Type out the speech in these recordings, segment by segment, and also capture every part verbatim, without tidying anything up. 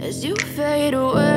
as you fade away.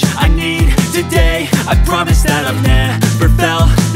I need today. I promise that I've never felt